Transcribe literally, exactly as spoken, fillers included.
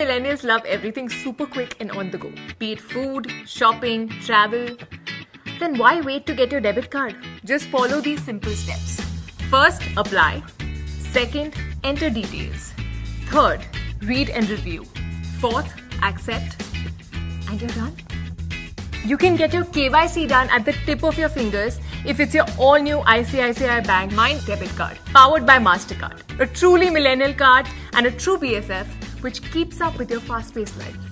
Millennials love everything super quick and on the go, be it food, shopping, travel. Then why wait to get your debit card? Just follow these simple steps. First, apply. Second, enter details. Third, read and review. Fourth, accept. And you're done. You can get your K Y C done at the tip of your fingers if it's your all-new I C I C I Bank MINE debit card, powered by Mastercard. A truly millennial card and a true B F F which keeps up with your fast-paced life.